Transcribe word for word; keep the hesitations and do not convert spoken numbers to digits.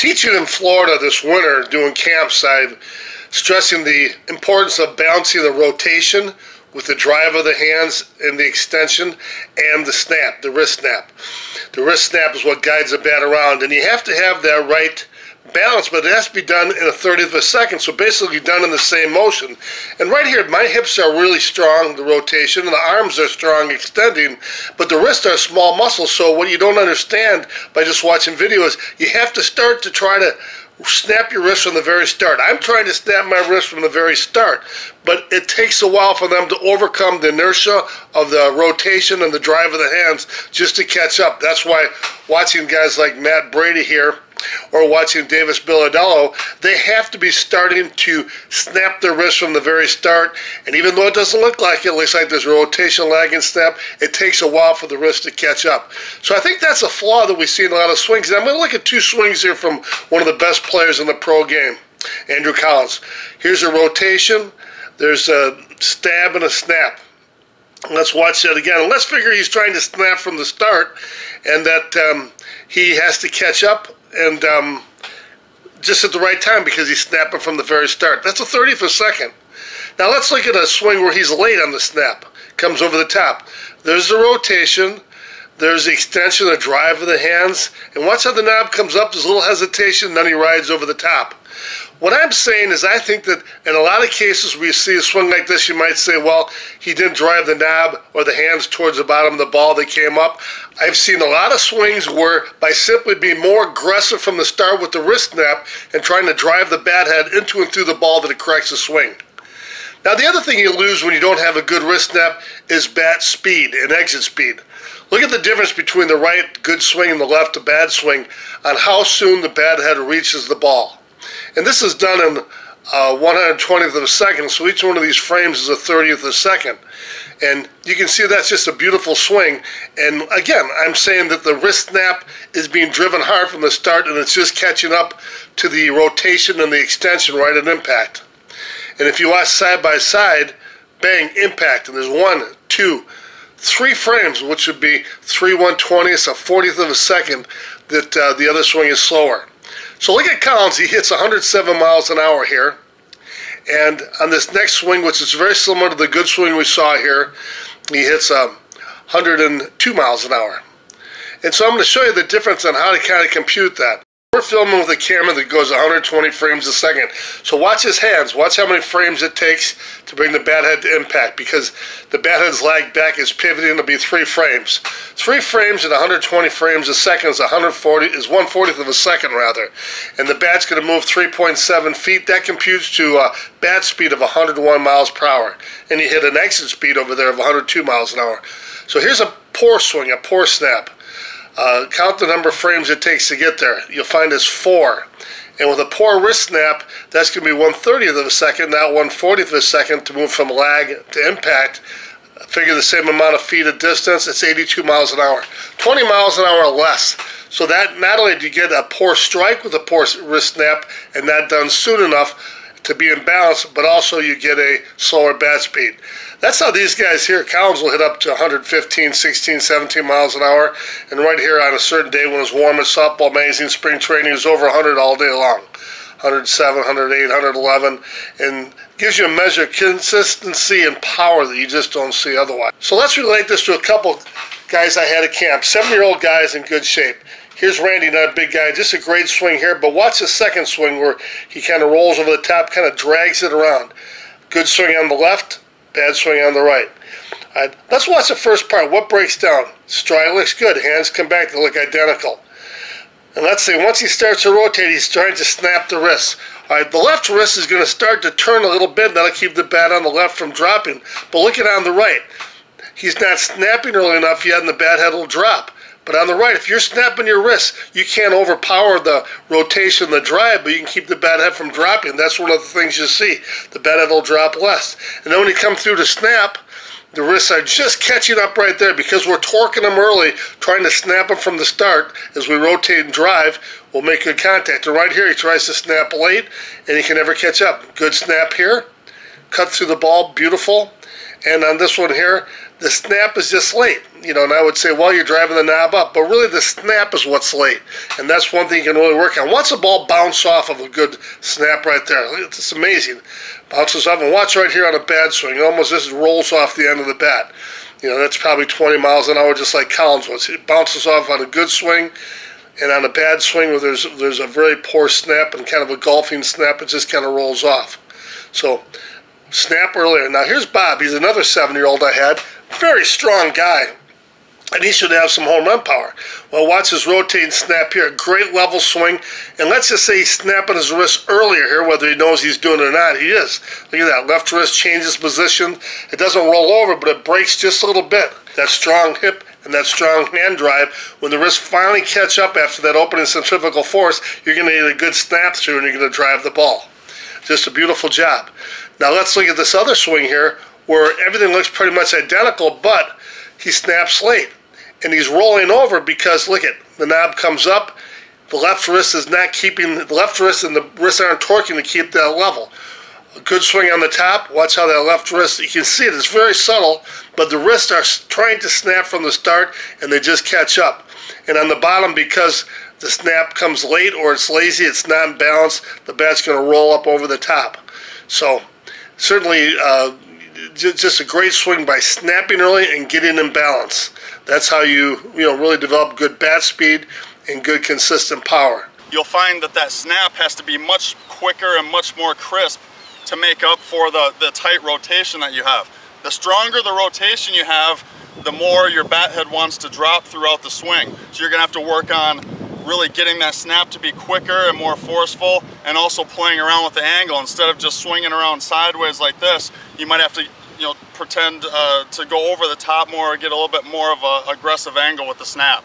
teaching in Florida this winter doing camps, I'm stressing the importance of balancing the rotation with the drive of the hands and the extension and the snap, the wrist snap. The wrist snap is what guides the bat around, and you have to have that right balance, but it has to be done in a thirtieth of a second, so basically done in the same motion. And right here, my hips are really strong, the rotation, and the arms are strong, extending, but the wrists are small muscles, so what you don't understand by just watching video is you have to start to try to snap your wrist from the very start. I'm trying to snap my wrist from the very start, but it takes a while for them to overcome the inertia of the rotation and the drive of the hands just to catch up. That's why watching guys like Matt Brady here or watching Davis Bilardello, they have to be starting to snap their wrist from the very start. And even though it doesn't look like it, it looks like there's a rotation lag and snap, it takes a while for the wrist to catch up. So I think that's a flaw that we see in a lot of swings. And I'm going to look at two swings here from one of the best players in the pro game, Andrew Collins. Here's a rotation. There's a stab and a snap. Let's watch that again. And let's figure he's trying to snap from the start and that um, he has to catch up and um, just at the right time because he's snapping from the very start. That's a thirtieth of a second. Now let's look at a swing where he's late on the snap, comes over the top. There's the rotation, there's the extension, the drive of the hands, and watch how the knob comes up, there's a little hesitation, and then he rides over the top. What I'm saying is I think that in a lot of cases we see a swing like this, you might say, well, he didn't drive the knob or the hands towards the bottom of the ball that came up. I've seen a lot of swings where by simply being more aggressive from the start with the wrist snap and trying to drive the bat head into and through the ball that it corrects the swing. Now the other thing you lose when you don't have a good wrist snap is bat speed and exit speed. Look at the difference between the right good swing and the left a bad swing on how soon the bat head reaches the ball. And this is done in uh, one hundred twentieth of a second, so each one of these frames is a thirtieth of a second. And you can see that's just a beautiful swing. And again, I'm saying that the wrist snap is being driven hard from the start, and it's just catching up to the rotation and the extension right at impact. And if you watch side by side, bang, impact. And there's one, two, three frames, which would be three one twentieths, a fortieth of a second, that uh, the other swing is slower. So look at Collins, he hits one hundred seven miles an hour here. And on this next swing, which is very similar to the good swing we saw here, he hits um, one hundred two miles an hour. And so I'm going to show you the difference on how to kind of compute that. We're filming with a camera that goes one hundred twenty frames a second. So watch his hands. Watch how many frames it takes to bring the bat head to impact, because the bat head's lag back is pivoting to be three frames. Three frames at one hundred twenty frames a second is one hundred forty is one fortieth of a second rather. And the bat's going to move three point seven feet. That computes to a bat speed of one hundred one miles per hour. And you hit an exit speed over there of one hundred two miles an hour. So here's a poor swing, a poor snap. Uh, count the number of frames it takes to get there. You'll find it's four. And with a poor wrist snap, that's going to be one thirtieth of a second, not one fortieth of a second, to move from lag to impact. Figure the same amount of feet of distance, it's eighty-two miles an hour. twenty miles an hour less. So that not only do you get a poor strike with a poor wrist snap, and not done soon enough to be in balance, but also you get a slower bat speed. That's how these guys here, Collins will hit up to one hundred fifteen, sixteen, seventeen miles an hour, and right here on a certain day when it's warm at softball magazine, spring training is over one hundred all day long, one hundred seven, one hundred eight, one hundred eleven, and gives you a measure of consistency and power that you just don't see otherwise. So let's relate this to a couple guys I had at camp, seven-year-old guys in good shape. Here's Randy, not a big guy, just a great swing here, but watch his second swing where he kind of rolls over the top, kind of drags it around. Good swing on the left, bad swing on the right. All right, let's watch the first part. What breaks down? Stride looks good. Hands come back, they look identical. And let's see, once he starts to rotate, he's trying to snap the wrist. All right, the left wrist is going to start to turn a little bit. That'll keep the bat on the left from dropping. But look at on the right. He's not snapping early enough yet, and the bat head will drop. But on the right, if you're snapping your wrist, you can't overpower the rotation, the drive, but you can keep the bat head from dropping. That's one of the things you see. The bat head will drop less. And then when you come through to snap, the wrists are just catching up right there because we're torquing them early, trying to snap them from the start. As we rotate and drive, we'll make good contact. And right here, he tries to snap late, and he can never catch up. Good snap here. Cut through the ball, beautiful. And on this one here, the snap is just late. you know, and I would say, well, you're driving the knob up, but really the snap is what's late, and that's one thing you can really work on. Once a ball bounces off of a good snap right there, it's amazing. Bounces off, and watch right here on a bad swing, almost just rolls off the end of the bat. You know, that's probably twenty miles an hour, just like Collins was. It bounces off on a good swing, and on a bad swing where there's there's a very poor snap and kind of a golfing snap, it just kind of rolls off. So snap earlier. Now here's Bob. He's another seven-year-old I had. Very strong guy, and he should have some home run power. Well, watch his rotating snap here. Great level swing, and let's just say he's snapping his wrist earlier here, whether he knows he's doing it or not. He is. Look at that. Left wrist changes position. It doesn't roll over, but it breaks just a little bit. That strong hip and that strong hand drive, when the wrists finally catch up after that opening centrifugal force, you're going to need a good snap through, and you're going to drive the ball. Just a beautiful job. Now let's look at this other swing here where everything looks pretty much identical, but he snaps late. And he's rolling over because, look at, the knob comes up, the left wrist is not keeping, the left wrist and the wrists aren't torquing to keep that level. A good swing on the top, watch how that left wrist, you can see it, it's very subtle, but the wrists are trying to snap from the start, and they just catch up. And on the bottom, because the snap comes late or it's lazy, it's not balanced, the bat's going to roll up over the top. So, certainly, uh, just a great swing by snapping early and getting in balance. That's how you, you know, really develop good bat speed and good consistent power. You'll find that that snap has to be much quicker and much more crisp to make up for the, the tight rotation that you have. The stronger the rotation you have, the more your bat head wants to drop throughout the swing. So you're going to have to work on really getting that snap to be quicker and more forceful, and also playing around with the angle. Instead of just swinging around sideways like this, you might have to, you know, pretend uh, to go over the top more, or get a little bit more of an aggressive angle with the snap.